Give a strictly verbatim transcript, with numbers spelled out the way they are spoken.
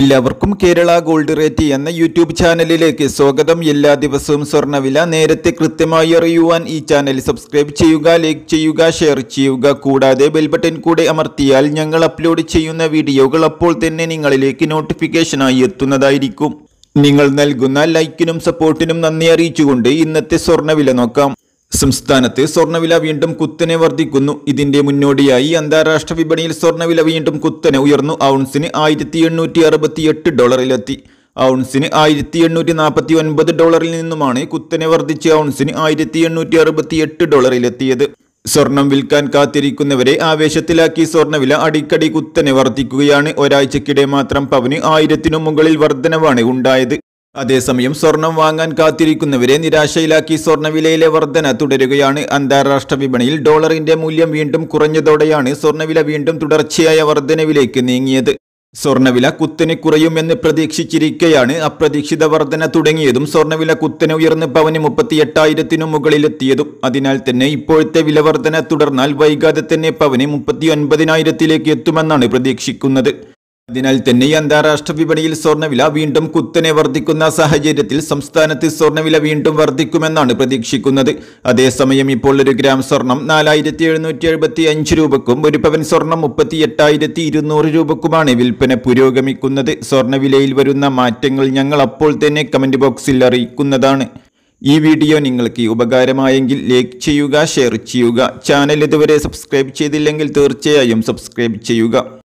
എല്ലാവർക്കും Kerala gold rate എന്ന YouTube ചാനലിലേക്ക് സ്വാഗതം. എല്ലാ ദിവസവും സ്വർണ്ണവില നേരത്തെ കൃത്യമായി അറിയുവാൻ ഈ ചാനൽ സബ്സ്ക്രൈബ് ചെയ്യുക, ലൈക്ക് ചെയ്യുക, ഷെയർ ചെയ്യുക. കൂടാതെ ബെൽ ബട്ടൺ കൂടെ അമർത്തിയാൽ ഞങ്ങൾ അപ്ലോഡ് ചെയ്യുന്ന വീഡിയോകൾ അപ്പോൾ തന്നെ നിങ്ങളിലേക്ക് നോട്ടിഫിക്കേഷനായി എത്തുന്നതായിരിക്കും. നിങ്ങൾ നൽകുന്ന ലൈക്കിനും സപ്പോർട്ടിനും നന്ദി അറിയിച്ചുകൊണ്ട് ഇന്നത്തെ സ്വർണ്ണവില നോക്കാം. സംസ്ഥാനത്ത് സ്വർണ്ണവില വീണ്ടും കുത്തനെ വർദ്ധിക്കുന്നു. ഇതിന്റെ മുന്നോടിയായി അന്താരാഷ്ട്ര വിപണിയിൽ സ്വർണ്ണവില വീണ്ടും കുത്തനെ ഉയർന്നു. ഔൺസിന് ആയിരത്തി എണ്ണൂറ്റി അറുപത്തി എട്ട് ഡോളറിലെത്തി. ഔൺസിന് ആയിരത്തി എണ്ണൂറ്റി നാൽപ്പത്തി ഒൻപത് ഡോളറിൽ നിന്നുമാണ് കുത്തനെ വർദ്ധിച്ച് ഔൺസിന് ആയിരത്തി എണ്ണൂറ്റി അറുപത്തി എട്ട് ഡോളറിലെത്തിയത്. സ്വർണം വിൽക്കാൻ കാത്തിരിക്കുന്നവരെ ആവേശത്തിലാക്കി സ്വർണ്ണവില അടിക്കടി കുത്തനെ വർദ്ധിക്കുകയാണ്. ഒരാഴ്ചക്കിടെ മാത്രം പവന് ആയിരത്തിനു മുകളിൽ വർധനവാണ് ഉണ്ടായത്. അതേസമയം സ്വർണം വാങ്ങാൻ കാത്തിരിക്കുന്നവരെ നിരാശയിലാക്കി സ്വർണ്ണവിലയിലെ വർധന തുടരുകയാണ്. അന്താരാഷ്ട്ര വിപണിയിൽ ഡോളറിന്റെ മൂല്യം വീണ്ടും കുറഞ്ഞതോടെയാണ് സ്വർണ്ണവില വീണ്ടും തുടർച്ചയായ വർധനവിലേക്ക് നീങ്ങിയത്. സ്വർണ്ണവില കുത്തനെ കുറയുമെന്ന് പ്രതീക്ഷിച്ചിരിക്കെയാണ് അപ്രതീക്ഷിത വർധന തുടങ്ങിയതും സ്വർണ്ണവില കുത്തനെ ഉയർന്ന് പവന് മുപ്പത്തി എട്ടായിരത്തിനു മുകളിലെത്തിയതും. അതിനാൽ തന്നെ ഇപ്പോഴത്തെ വില വർധന തുടർന്നാൽ വൈകാതെ തന്നെ പവന് മുപ്പത്തി ഒൻപതിനായിരത്തിലേക്ക് എത്തുമെന്നാണ് പ്രതീക്ഷിക്കുന്നത്. അതിനാൽ തന്നെ അന്താരാഷ്ട്ര വിപണിയിൽ സ്വർണ്ണവില വീണ്ടും കുത്തനെ വർദ്ധിക്കുന്ന സാഹചര്യത്തിൽ സംസ്ഥാനത്ത് സ്വർണ്ണവില വീണ്ടും വർദ്ധിക്കുമെന്നാണ് പ്രതീക്ഷിക്കുന്നത്. അതേസമയം ഇപ്പോൾ ഒരു ഗ്രാം സ്വർണം നാലായിരത്തി എഴുന്നൂറ്റി എഴുപത്തി അഞ്ച് രൂപക്കും ഒരു പവൻ സ്വർണം മുപ്പത്തി എട്ടായിരത്തി ഇരുന്നൂറ് രൂപക്കുമാണ് വിൽപ്പന പുരോഗമിക്കുന്നത്. സ്വർണ്ണവിലയിൽ വരുന്ന മാറ്റങ്ങൾ ഞങ്ങൾ അപ്പോൾ തന്നെ കമന്റ് ബോക്സിൽ അറിയിക്കുന്നതാണ്. ഈ വീഡിയോ നിങ്ങൾക്ക് ഉപകാരമായെങ്കിൽ ലൈക്ക് ചെയ്യുക, ഷെയർ ചെയ്യുക. ചാനൽ ഇതുവരെ സബ്സ്ക്രൈബ് ചെയ്തില്ലെങ്കിൽ തീർച്ചയായും സബ്സ്ക്രൈബ് ചെയ്യുക.